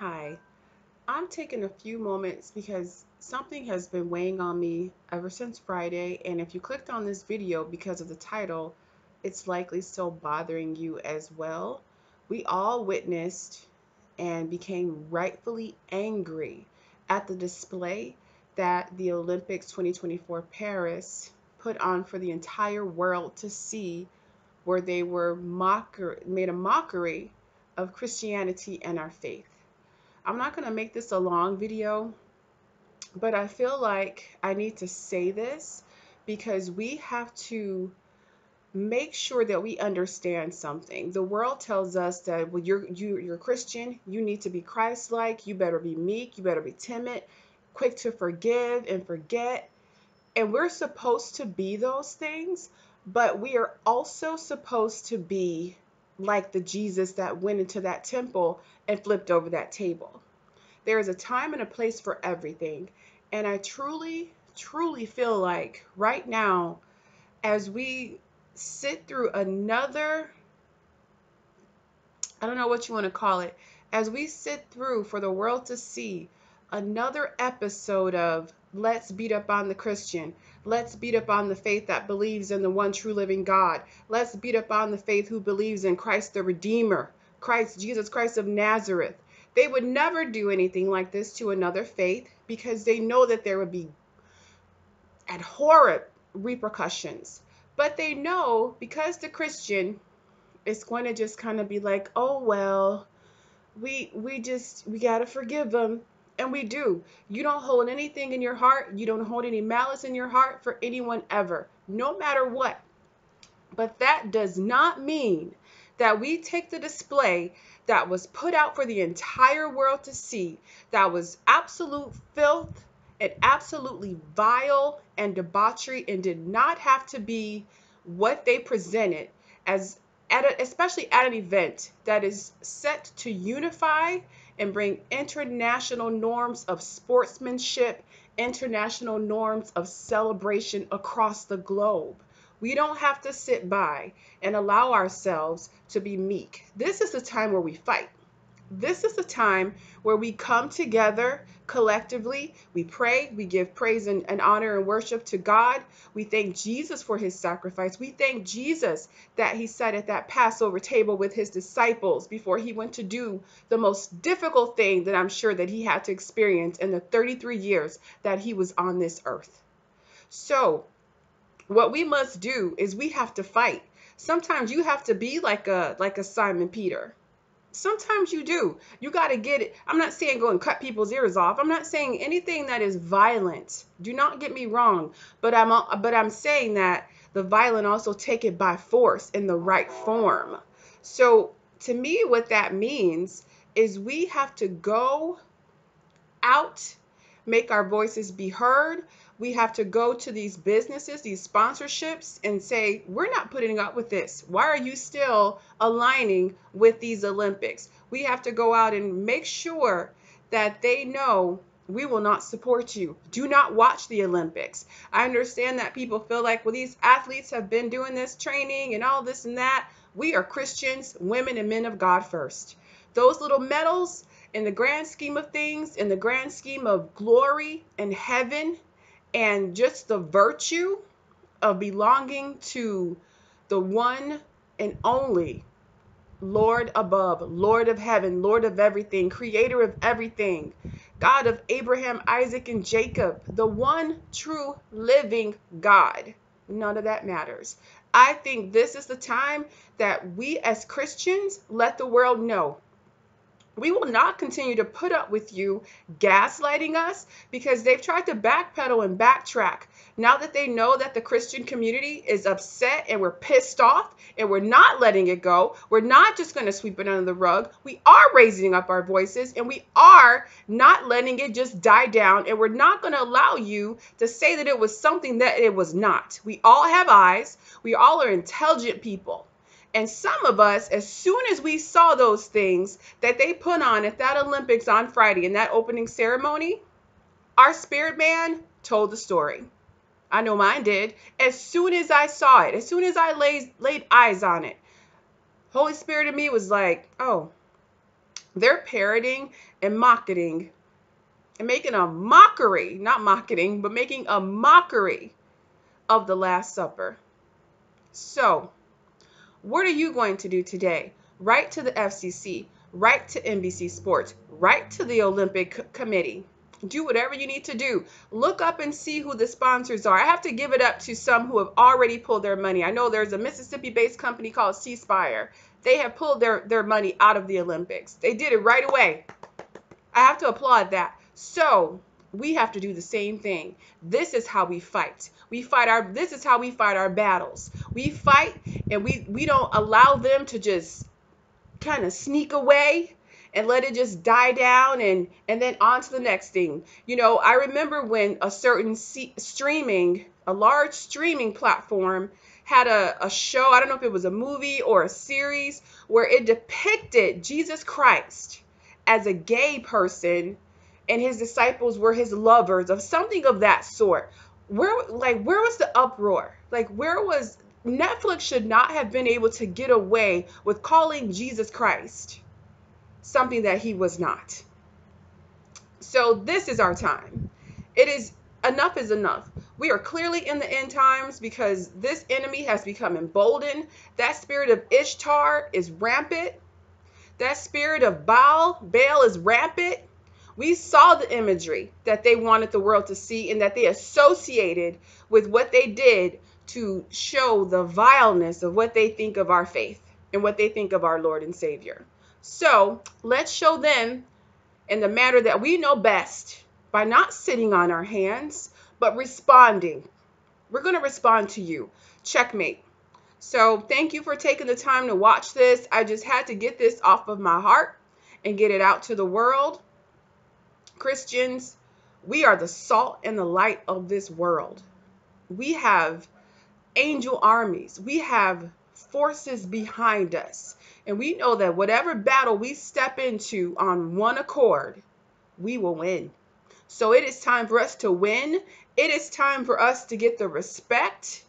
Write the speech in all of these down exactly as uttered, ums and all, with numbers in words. Hi, I'm taking a few moments because something has been weighing on me ever since Friday, and if you clicked on this video because of the title, it's likely still bothering you as well. We all witnessed and became rightfully angry at the display that the Olympics twenty twenty-four Paris put on for the entire world to see, where they were mocker made a mockery of Christianity and our faith. I'm not going to make this a long video, but I feel like I need to say this because we have to make sure that we understand something. The world tells us that, well, you're you, you're a Christian, you need to be Christ-like, you better be meek, you better be timid, quick to forgive and forget. And we're supposed to be those things, but we are also supposed to be like the Jesus that went into that temple and flipped over that table. There is a time and a place for everything. And I truly, truly feel like right now, as we sit through another, I don't know what you want to call it, as we sit through for the world to see another episode of let's beat up on the Christian. Let's beat up on the faith that believes in the one true living God. Let's beat up on the faith who believes in Christ the Redeemer, Christ, Jesus Christ of Nazareth. They would never do anything like this to another faith because they know that there would be abhorrent repercussions. But they know, because the Christian is going to just kind of be like, oh, well, we, we just, we got to forgive them. And we do. You don't hold anything in your heart. You don't hold any malice in your heart for anyone ever, no matter what. But that does not mean that we take the display that was put out for the entire world to see, that was absolute filth and absolutely vile and debauchery, and did not have to be what they presented as, at a, especially at an event that is set to unify and bring international norms of sportsmanship, international norms of celebration across the globe. We don't have to sit by and allow ourselves to be meek. This is the time where we fight. This is the time where we come together collectively. We pray, we give praise and, and honor and worship to God. We thank Jesus for his sacrifice. We thank Jesus that he sat at that Passover table with his disciples before he went to do the most difficult thing that I'm sure that he had to experience in the thirty-three years that he was on this earth. So what we must do is we have to fight. Sometimes you have to be like a, like a Simon Peter. Sometimes you do. You got to get it. I'm not saying go and cut people's ears off. I'm not saying anything that is violent. Do not get me wrong. But I'm but I'm saying that the violent also take it by force in the right form. So to me, what that means is we have to go out, make our voices be heard. We have to go to these businesses, these sponsorships, and say, we're not putting up with this. Why are you still aligning with these Olympics? We have to go out and make sure that they know we will not support you. Do not watch the Olympics. I understand that people feel like, well, these athletes have been doing this training and all this and that. We are Christians, women and men of God first. Those little medals, in the grand scheme of things, in the grand scheme of glory and heaven, and just the virtue of belonging to the one and only Lord above, Lord of heaven, Lord of everything, creator of everything, God of Abraham, Isaac, and Jacob, the one true living God. None of that matters. I think this is the time that we as Christians let the world know we will not continue to put up with you gaslighting us, because they've tried to backpedal and backtrack. Now that they know that the Christian community is upset and we're pissed off and we're not letting it go, we're not just going to sweep it under the rug. We are raising up our voices, and we are not letting it just die down, and we're not going to allow you to say that it was something that it was not. We all have eyes. We all are intelligent people. And some of us, as soon as we saw those things that they put on at that Olympics on Friday in that opening ceremony, our spirit man told the story. I know mine did. As soon as I saw it, as soon as I laid, laid eyes on it, Holy Spirit in me was like, oh, They're parroting and mocketing and making a mockery, not mocketing, but making a mockery of the Last Supper. So what are you going to do today? Write to the F C C, write to N B C Sports, write to the Olympic Committee. Do whatever you need to do. Look up and see who the sponsors are. I have to give it up to some who have already pulled their money. I know there's a Mississippi-based company called C-Spire. They have pulled their, their money out of the Olympics. They did it right away. I have to applaud that. So we have to do the same thing. This is how we fight. We fight our, this is how we fight our battles. We fight and we, we don't allow them to just kind of sneak away and let it just die down and, and then on to the next thing. You know, I remember when a certain c streaming, a large streaming platform had a, a show, I don't know if it was a movie or a series, where it depicted Jesus Christ as a gay person and his disciples were his lovers of something of that sort. Where, like, where was the uproar? Like, where was, Netflix should not have been able to get away with calling Jesus Christ something that he was not. So this is our time. It is, enough is enough. We are clearly in the end times because this enemy has become emboldened. That spirit of Ishtar is rampant. That spirit of Baal, Baal is rampant. We saw the imagery that they wanted the world to see and that they associated with what they did to show the vileness of what they think of our faith and what they think of our Lord and Savior. So let's show them in the manner that we know best by not sitting on our hands, but responding. We're going to respond to you. Checkmate. So thank you for taking the time to watch this. I just had to get this off of my heart and get it out to the world. Christians, we are the salt and the light of this world. We have angel armies. We have forces behind us. And we know that whatever battle we step into on one accord, we will win. So it is time for us to win. It is time for us to get the respect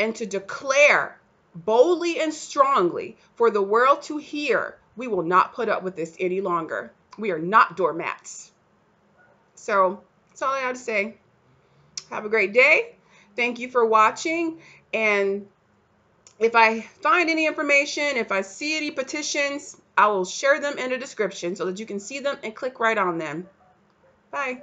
and to declare boldly and strongly for the world to hear, we will not put up with this any longer. We are not doormats. So that's all I have to say. Have a great day. Thank you for watching. And if I find any information, if I see any petitions, I will share them in the description so that you can see them and click right on them. Bye.